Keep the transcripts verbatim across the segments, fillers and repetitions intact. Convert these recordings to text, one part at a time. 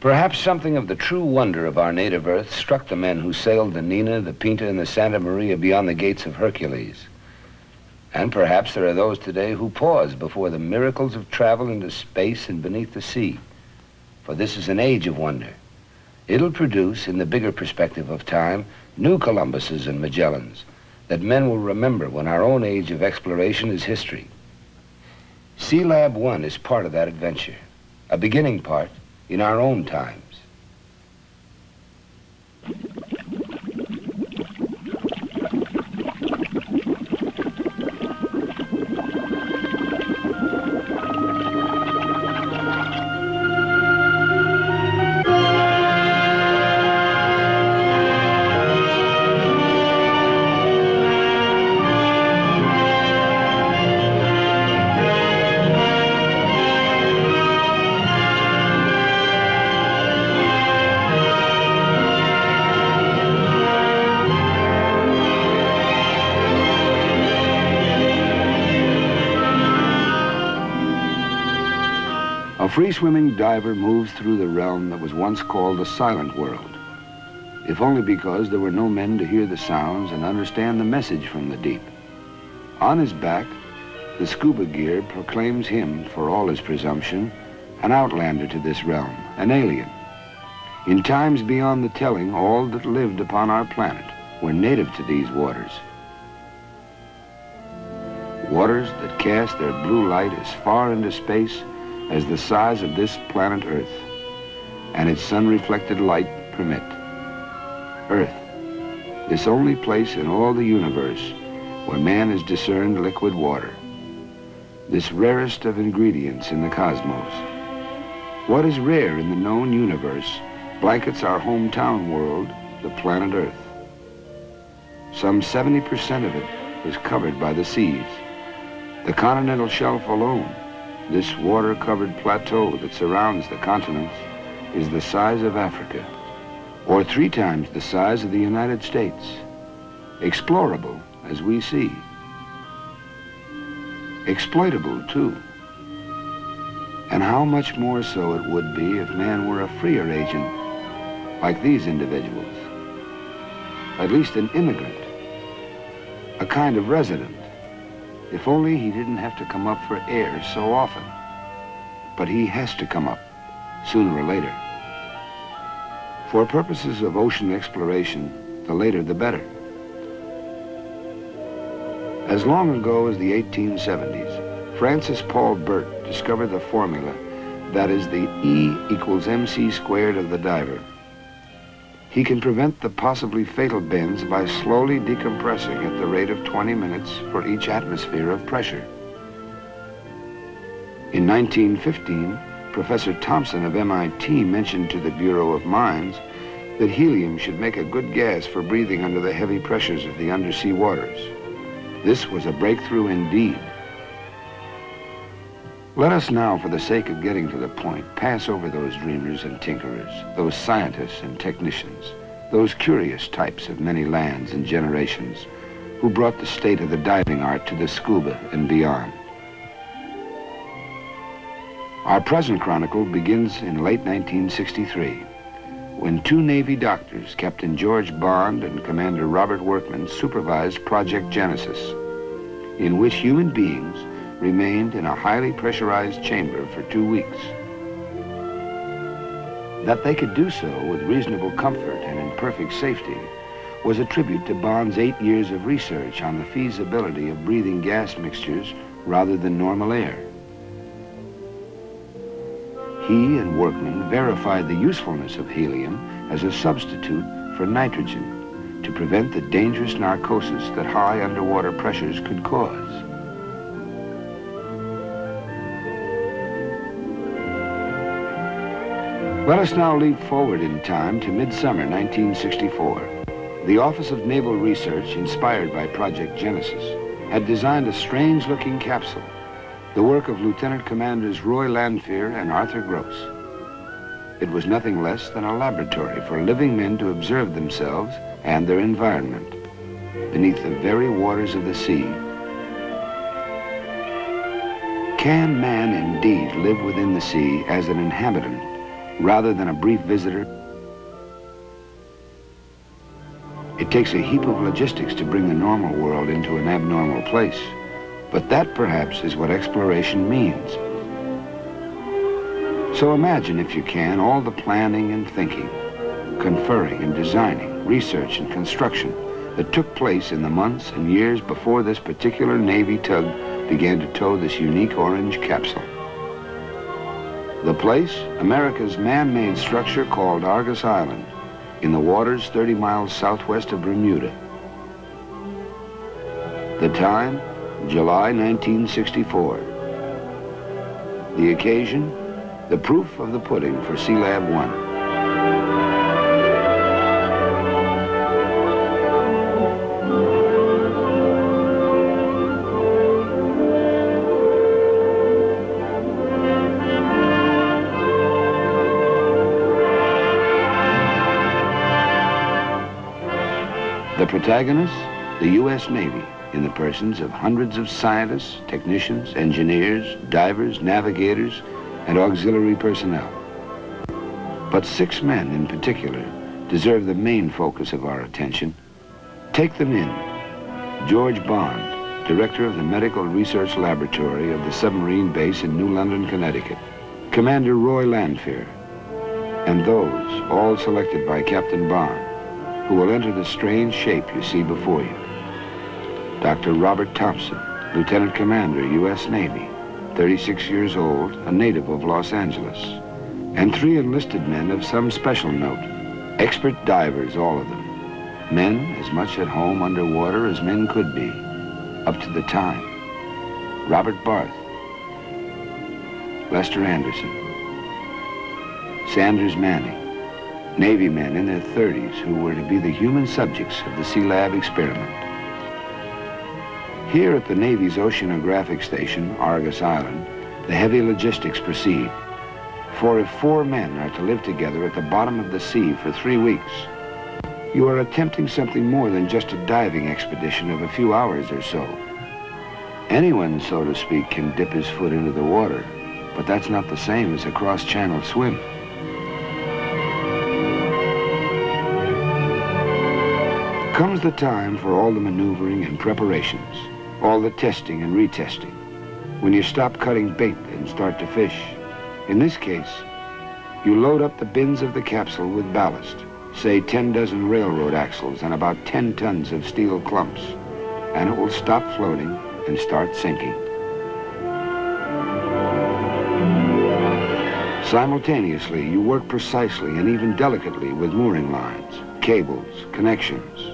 Perhaps something of the true wonder of our native Earth struck the men who sailed the Nina, the Pinta, and the Santa Maria beyond the gates of Hercules. And perhaps there are those today who pause before the miracles of travel into space and beneath the sea. For this is an age of wonder. It'll produce, in the bigger perspective of time, new Columbuses and Magellans that men will remember when our own age of exploration is history. Sealab one is part of that adventure, a beginning part in our own times. A free-swimming diver moves through the realm that was once called the silent world, if only because there were no men to hear the sounds and understand the message from the deep. On his back, the scuba gear proclaims him, for all his presumption, an outlander to this realm, an alien. In times beyond the telling, all that lived upon our planet were native to these waters. Waters that cast their blue light as far into space as the size of this planet Earth and its sun-reflected light permit. Earth, this only place in all the universe where man has discerned liquid water, this rarest of ingredients in the cosmos. What is rare in the known universe blankets our hometown world, the planet Earth. Some seventy percent of it is covered by the seas. The continental shelf alone, this water-covered plateau that surrounds the continents, is the size of Africa, or three times the size of the United States, explorable as we see, exploitable too. And how much more so it would be if man were a freer agent, like these individuals, at least an immigrant, a kind of resident. If only he didn't have to come up for air so often. But he has to come up, sooner or later. For purposes of ocean exploration, the later the better. As long ago as the eighteen seventies, Francis Paul Burke discovered the formula that is the E equals mc squared of the diver. He can prevent the possibly fatal bends by slowly decompressing at the rate of twenty minutes for each atmosphere of pressure. In nineteen fifteen, Professor Thompson of M I T mentioned to the Bureau of Mines that helium should make a good gas for breathing under the heavy pressures of the undersea waters. This was a breakthrough indeed. Let us now, for the sake of getting to the point, pass over those dreamers and tinkerers, those scientists and technicians, those curious types of many lands and generations who brought the state of the diving art to the scuba and beyond. Our present chronicle begins in late nineteen sixty-three, when two Navy doctors, Captain George Bond and Commander Robert Workman, supervised Project Genesis, in which human beings remained in a highly pressurized chamber for two weeks. That they could do so with reasonable comfort and in perfect safety was a tribute to Bond's eight years of research on the feasibility of breathing gas mixtures rather than normal air. He and Workman verified the usefulness of helium as a substitute for nitrogen to prevent the dangerous narcosis that high underwater pressures could cause. Let us now leap forward in time to midsummer nineteen sixty-four. The Office of Naval Research, inspired by Project Genesis, had designed a strange-looking capsule, the work of Lieutenant Commanders Roy Lanphear and Arthur Gross. It was nothing less than a laboratory for living men to observe themselves and their environment beneath the very waters of the sea. Can man indeed live within the sea as an inhabitant rather than a brief visitor. It takes a heap of logistics to bring the normal world into an abnormal place, but that perhaps is what exploration means. So imagine, if you can, all the planning and thinking, conferring and designing, research and construction that took place in the months and years before this particular Navy tug began to tow this unique orange capsule. The place, America's man-made structure called Argus Island, in the waters thirty miles southwest of Bermuda. The time, July nineteen sixty-four. The occasion, the proof of the pudding for Sealab one. The protagonists, the U S Navy, in the persons of hundreds of scientists, technicians, engineers, divers, navigators, and auxiliary personnel. But six men in particular deserve the main focus of our attention. Take them in. George Bond, director of the Medical Research Laboratory of the submarine base in New London, Connecticut. Commander Roy Lanphear, and those, all selected by Captain Bond, who will enter the strange shape you see before you. Doctor Robert Thompson, Lieutenant Commander, U S Navy, thirty-six years old, a native of Los Angeles, and three enlisted men of some special note, expert divers, all of them, men as much at home underwater as men could be, up to the time. Robert Barth, Lester Anderson, Sanders Manning, Navy men in their thirties who were to be the human subjects of the Sealab experiment. Here at the Navy's oceanographic station, Argus Island, the heavy logistics proceed. For if four men are to live together at the bottom of the sea for three weeks, you are attempting something more than just a diving expedition of a few hours or so. Anyone, so to speak, can dip his foot into the water, but that's not the same as a cross-channel swim. Comes the time for all the maneuvering and preparations, all the testing and retesting, when you stop cutting bait and start to fish. In this case, you load up the bins of the capsule with ballast, say ten dozen railroad axles and about ten tons of steel clumps, and it will stop floating and start sinking. Simultaneously, you work precisely and even delicately with mooring lines, cables, connections.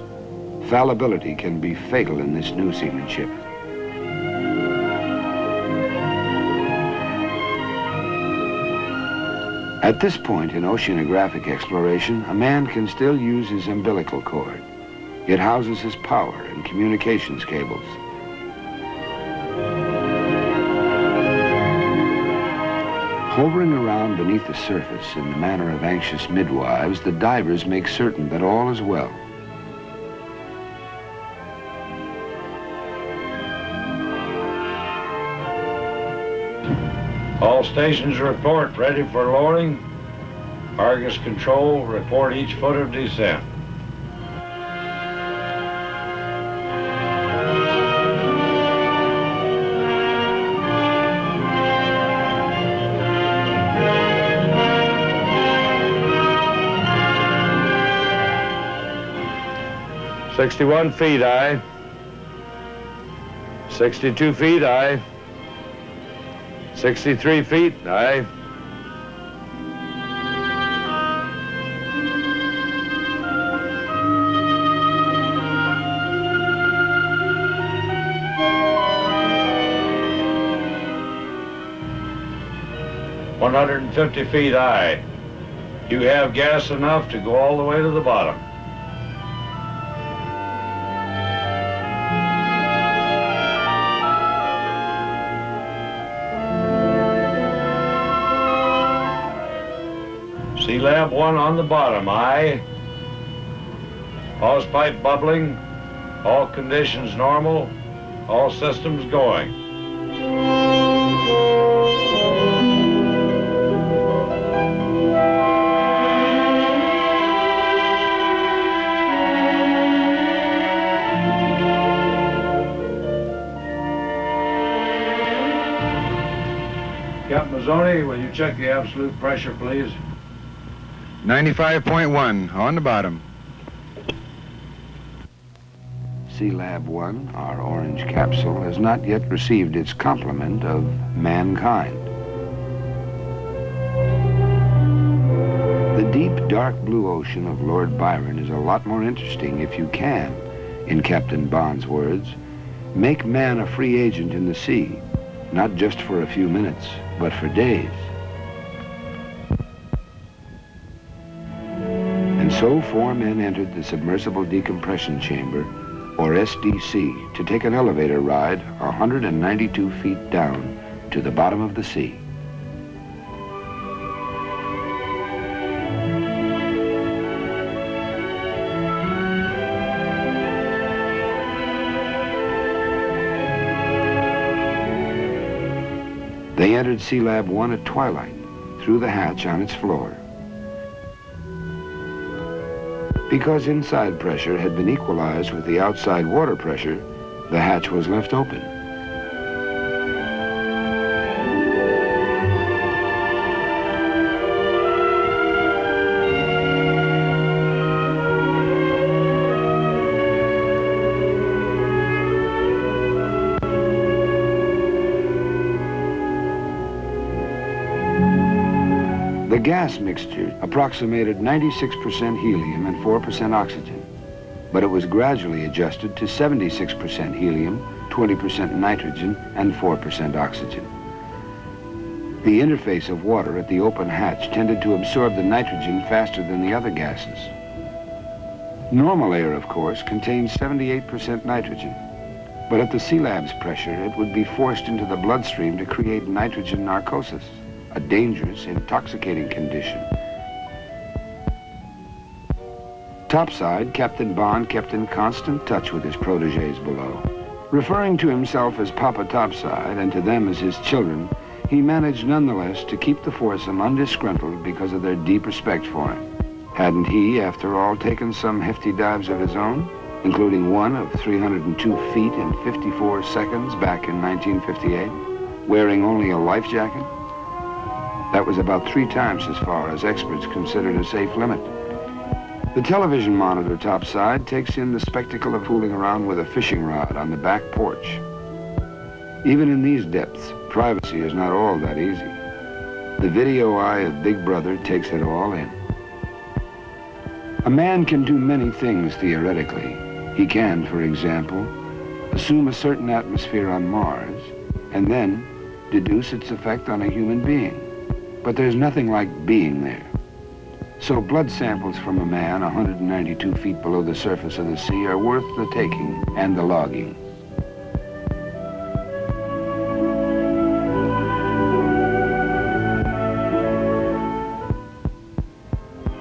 Fallibility can be fatal in this new seamanship. At this point in oceanographic exploration, a man can still use his umbilical cord. It houses his power and communications cables. Hovering around beneath the surface in the manner of anxious midwives, the divers make certain that all is well. All stations report, ready for lowering. Argus Control, report each foot of descent. sixty-one feet, aye. sixty-two feet, aye. sixty-three feet, aye. one hundred fifty feet, aye. You have gas enough to go all the way to the bottom. Sealab one on the bottom, aye. Hose pipe bubbling, all conditions normal, all systems going. Mazzoni, will you check the absolute pressure, please? ninety-five point one, on the bottom. Sealab one, our orange capsule, has not yet received its complement of mankind. The deep, dark blue ocean of Lord Byron is a lot more interesting if you can, in Captain Bond's words, make man a free agent in the sea, not just for a few minutes, but for days. And so four men entered the Submersible Decompression Chamber, or S D C, to take an elevator ride one hundred ninety-two feet down to the bottom of the sea. They entered Sealab one at twilight, through the hatch on its floor. Because inside pressure had been equalized with the outside water pressure, the hatch was left open. The gas mixture approximated ninety-six percent helium and four percent oxygen, but it was gradually adjusted to seventy-six percent helium, twenty percent nitrogen, and four percent oxygen. The interface of water at the open hatch tended to absorb the nitrogen faster than the other gases. Normal air, of course, contains seventy-eight percent nitrogen, but at the Sealab's pressure, it would be forced into the bloodstream to create nitrogen narcosis, a dangerous, intoxicating condition. Topside, Captain Bond kept in constant touch with his protégés below. Referring to himself as Papa Topside and to them as his children, he managed nonetheless to keep the foursome undisgruntled because of their deep respect for him. Hadn't he, after all, taken some hefty dives of his own, including one of three hundred two feet in fifty-four seconds back in nineteen fifty-eight, wearing only a life jacket? That was about three times as far as experts considered a safe limit. The television monitor topside takes in the spectacle of fooling around with a fishing rod on the back porch. Even in these depths, privacy is not all that easy. The video eye of Big Brother takes it all in. A man can do many things theoretically. He can, for example, assume a certain atmosphere on Mars and then deduce its effect on a human being. But there's nothing like being there. So blood samples from a man one hundred ninety-two feet below the surface of the sea are worth the taking and the logging.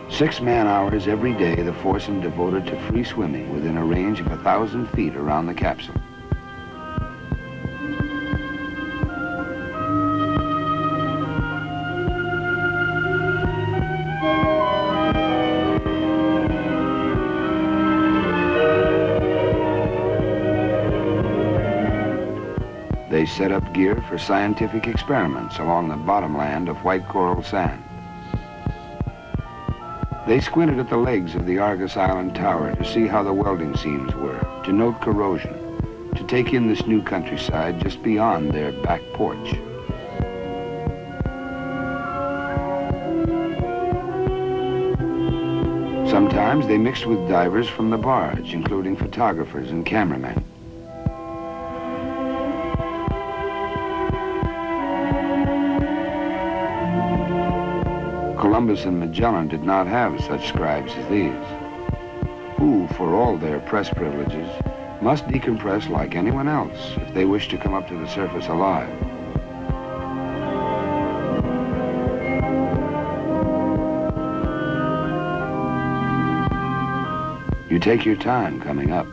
Six man hours every day, the foursome devoted to free swimming within a range of a thousand feet around the capsule. They set up gear for scientific experiments along the bottom land of white coral sand. They squinted at the legs of the Argus Island tower to see how the welding seams were, to note corrosion, to take in this new countryside just beyond their back porch. Sometimes they mixed with divers from the barge, including photographers and cameramen. Columbus and Magellan did not have such scribes as these, who, for all their press privileges, must decompress like anyone else if they wish to come up to the surface alive. You take your time coming up.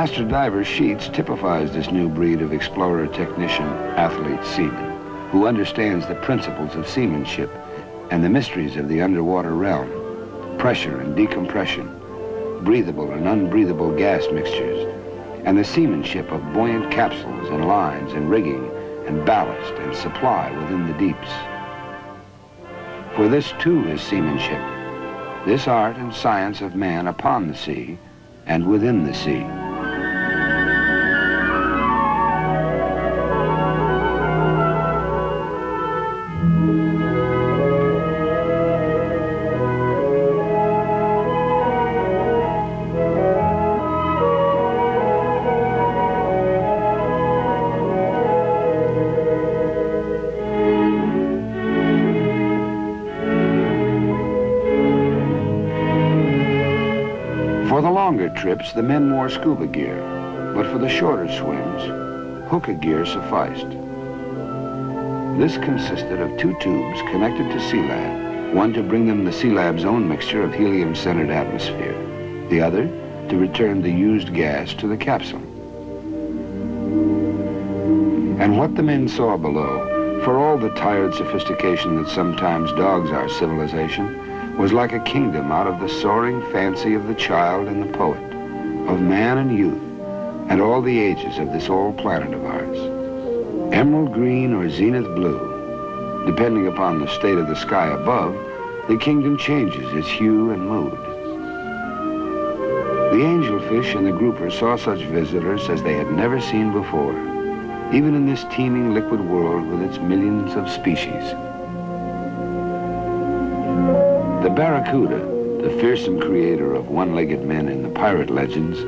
master diver's sheets typifies this new breed of explorer, technician, athlete, seaman, who understands the principles of seamanship and the mysteries of the underwater realm, pressure and decompression, breathable and unbreathable gas mixtures, and the seamanship of buoyant capsules and lines and rigging and ballast and supply within the deeps. For this too is seamanship, this art and science of man upon the sea and within the sea. Trips, the men wore scuba gear, but for the shorter swims, hooker gear sufficed. This consisted of two tubes connected to Sealab, one to bring them the Sealab's own mixture of helium-centered atmosphere, the other to return the used gas to the capsule. And what the men saw below, for all the tired sophistication that sometimes dogs our civilization, was like a kingdom out of the soaring fancy of the child and the poet, of man and youth, and all the ages of this old planet of ours. Emerald green or zenith blue, depending upon the state of the sky above, the kingdom changes its hue and mood. The angelfish and the grouper saw such visitors as they had never seen before, even in this teeming liquid world with its millions of species. The barracuda, the fearsome creator of one-legged men in the pirate legends,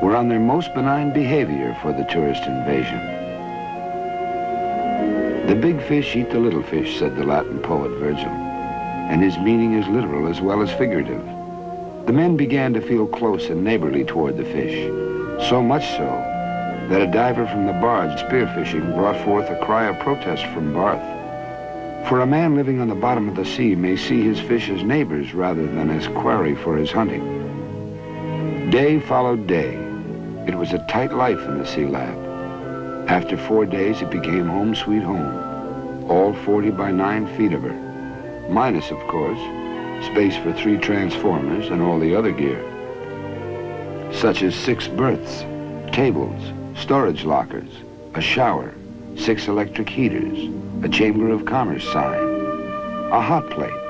were on their most benign behavior for the tourist invasion. The big fish eat the little fish, said the Latin poet Virgil, and his meaning is literal as well as figurative. The men began to feel close and neighborly toward the fish, so much so that a diver from the barge spearfishing brought forth a cry of protest from Barth. For a man living on the bottom of the sea may see his fish as neighbors rather than as quarry for his hunting. Day followed day. It was a tight life in the Sealab. After four days, it became home sweet home, all forty by nine feet of her, minus, of course, space for three transformers and all the other gear, such as six berths, tables, storage lockers, a shower, six electric heaters, a Chamber of Commerce sign, a hot plate.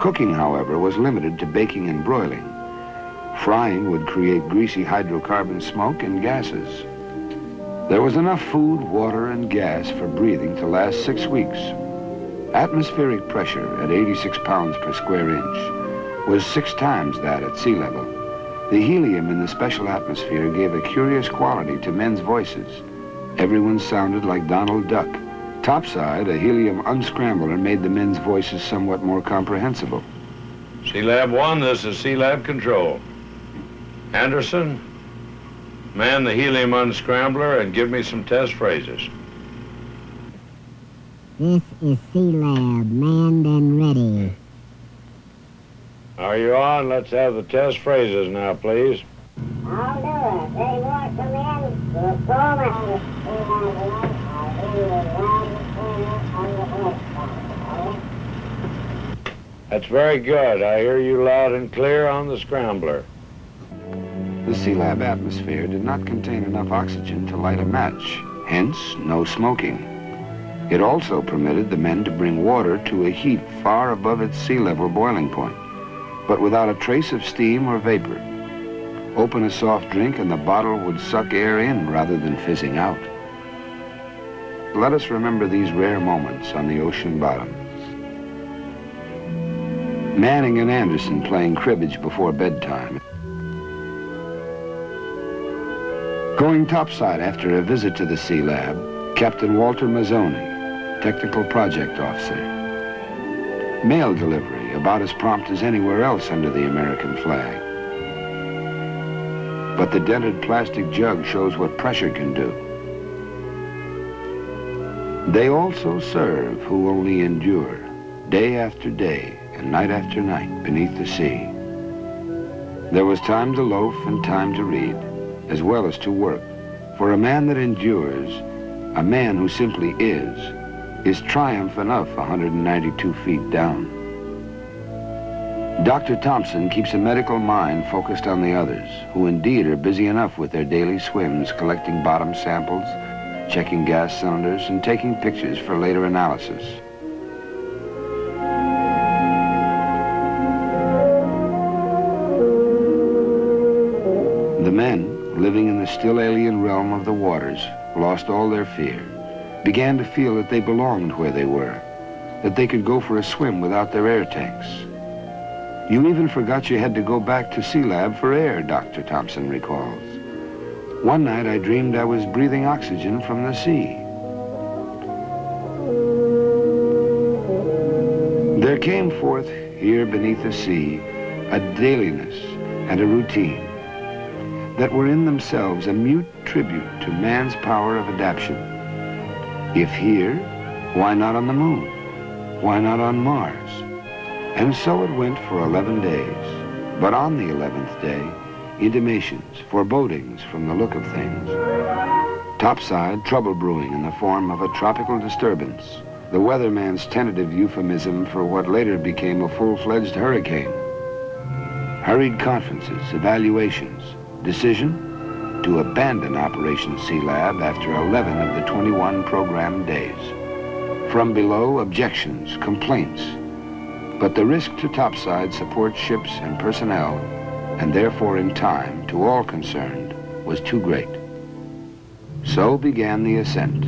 Cooking, however, was limited to baking and broiling. Frying would create greasy hydrocarbon smoke and gases. There was enough food, water, and gas for breathing to last six weeks. Atmospheric pressure at eighty-six pounds per square inch was six times that at sea level. The helium in the special atmosphere gave a curious quality to men's voices. Everyone sounded like Donald Duck. Topside, a helium unscrambler made the men's voices somewhat more comprehensible. Sealab one, this is Sealab Control. Anderson, man the helium unscrambler and give me some test phrases. This is Sealab, manned and ready. Are you on? Let's have the test phrases now, please. I'll do it. They want to man the former. That's very good. I hear you loud and clear on the scrambler. The Sealab atmosphere did not contain enough oxygen to light a match, hence no smoking. It also permitted the men to bring water to a heat far above its sea level boiling point, but without a trace of steam or vapor. Open a soft drink and the bottle would suck air in rather than fizzing out. Let us remember these rare moments on the ocean bottom. Manning and Anderson playing cribbage before bedtime. Going topside after a visit to the Sealab, Captain Walter Mazzoni, technical project officer. Mail delivery, about as prompt as anywhere else under the American flag. But the dented plastic jug shows what pressure can do. They also serve who only endure, day after day and night after night beneath the sea. There was time to loaf and time to read, as well as to work. For a man that endures, a man who simply is, is triumph enough one hundred ninety-two feet down. Doctor Thompson keeps a medical mind focused on the others, who indeed are busy enough with their daily swims, collecting bottom samples, checking gas cylinders, and taking pictures for later analysis. The men, living in the still alien realm of the waters, lost all their fear, began to feel that they belonged where they were, that they could go for a swim without their air tanks. You even forgot you had to go back to Sealab for air, Doctor Thompson recalls. One night I dreamed I was breathing oxygen from the sea. There came forth, here beneath the sea, a dailiness and a routine that were in themselves a mute tribute to man's power of adaptation. If here, why not on the moon? Why not on Mars? And so it went for eleven days. But on the eleventh day, intimations, forebodings from the look of things. Topside, trouble brewing in the form of a tropical disturbance, the weatherman's tentative euphemism for what later became a full-fledged hurricane. Hurried conferences, evaluations, decision to abandon Operation Sealab after eleven of the twenty-one program days. From below, objections, complaints. But the risk to topside support ships and personnel, and therefore in time to all concerned, was too great. So began the ascent.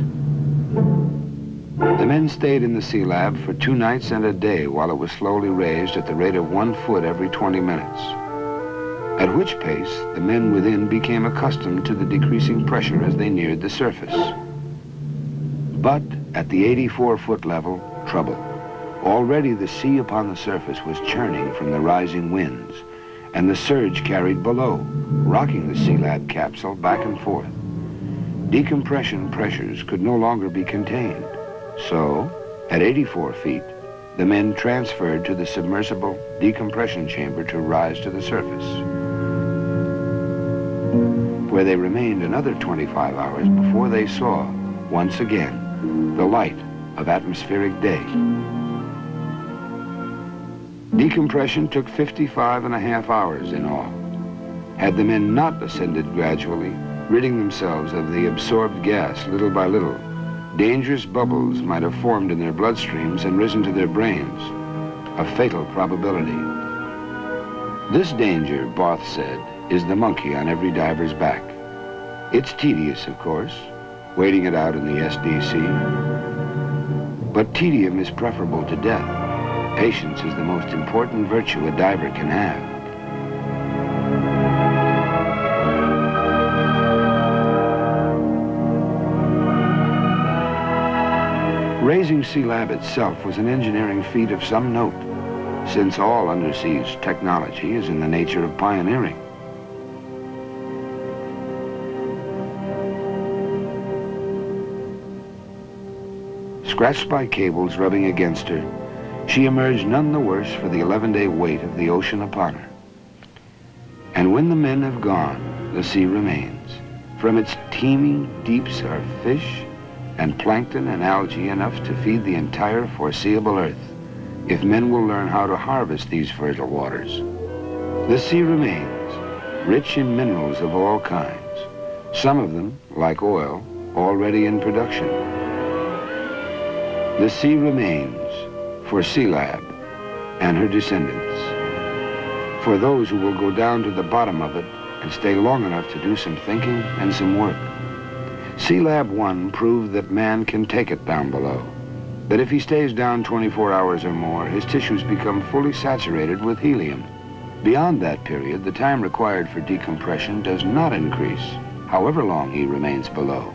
The men stayed in the Sealab for two nights and a day while it was slowly raised at the rate of one foot every twenty minutes. At which pace, the men within became accustomed to the decreasing pressure as they neared the surface. But at the eighty-four foot level, trouble. Already the sea upon the surface was churning from the rising winds, and the surge carried below, rocking the Sealab capsule back and forth. Decompression pressures could no longer be contained. So, at eighty-four feet, the men transferred to the submersible decompression chamber to rise to the surface, where they remained another twenty-five hours before they saw, once again, the light of atmospheric day. Decompression took fifty-five and a half hours in all. Had the men not ascended gradually, ridding themselves of the absorbed gas little by little, dangerous bubbles might have formed in their bloodstreams and risen to their brains, a fatal probability. This danger, Barth said, is the monkey on every diver's back. It's tedious, of course, waiting it out in the S D C. But tedium is preferable to death. Patience is the most important virtue a diver can have. Raising Sealab itself was an engineering feat of some note, since all underseas technology is in the nature of pioneering. Scratched by cables rubbing against her, she emerged none the worse for the eleven-day weight of the ocean upon her. And when the men have gone, the sea remains. From its teeming deeps are fish and plankton and algae enough to feed the entire foreseeable earth, if men will learn how to harvest these fertile waters. The sea remains, rich in minerals of all kinds, some of them, like oil, already in production. The sea remains for Sealab and her descendants, for those who will go down to the bottom of it and stay long enough to do some thinking and some work. Sealab one proved that man can take it down below, that if he stays down twenty-four hours or more, his tissues become fully saturated with helium. Beyond that period, the time required for decompression does not increase, however long he remains below.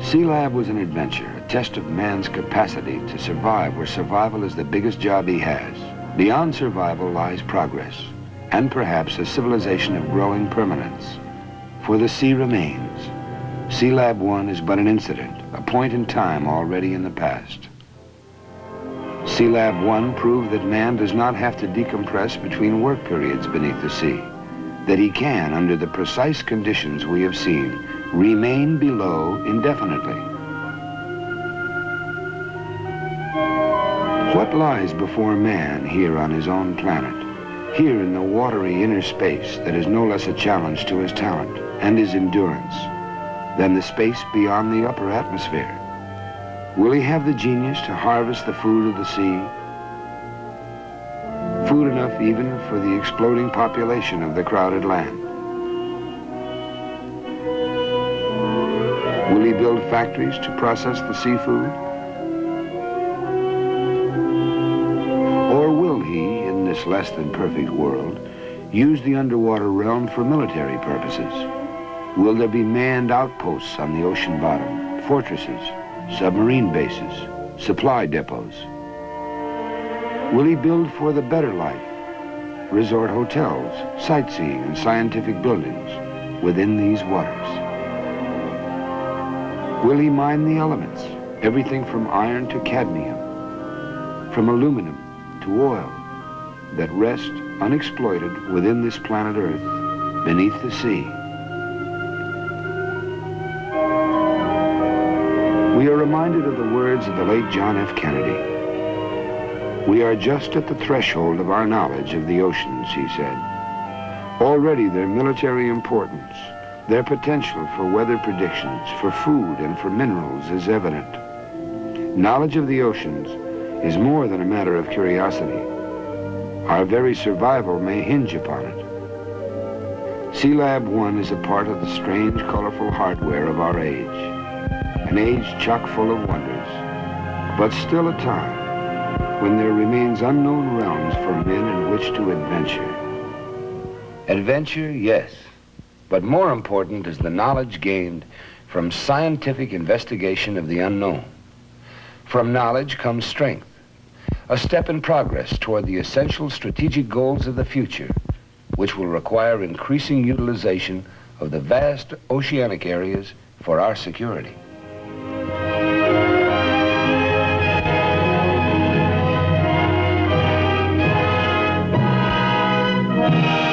Sealab was an adventure, a test of man's capacity to survive where survival is the biggest job he has. Beyond survival lies progress, and perhaps a civilization of growing permanence. For the sea remains. Sealab one is but an incident, a point in time already in the past. Sealab one proved that man does not have to decompress between work periods beneath the sea, that he can, under the precise conditions we have seen, remain below indefinitely. What lies before man here on his own planet, here in the watery inner space that is no less a challenge to his talent and his endurance than the space beyond the upper atmosphere? Will he have the genius to harvest the food of the sea? Food enough even for the exploding population of the crowded land. Will he build factories to process the seafood? Or will he, in this less than perfect world, use the underwater realm for military purposes? Will there be manned outposts on the ocean bottom, fortresses, submarine bases, supply depots? Will he build for the better life, resort hotels, sightseeing, and scientific buildings within these waters? Will he mine the elements, everything from iron to cadmium, from aluminum to oil, that rest unexploited within this planet Earth, beneath the sea? We are reminded of the words of the late John F. Kennedy. "We are just at the threshold of our knowledge of the oceans," he said. "Already their military importance, their potential for weather predictions, for food and for minerals is evident. Knowledge of the oceans is more than a matter of curiosity. Our very survival may hinge upon it." Sealab one is a part of the strange, colorful hardware of our age. An age chock full of wonders, but still a time when there remains unknown realms for men in which to adventure. Adventure, yes, but more important is the knowledge gained from scientific investigation of the unknown. From knowledge comes strength, a step in progress toward the essential strategic goals of the future, which will require increasing utilization of the vast oceanic areas for our security. Thank you.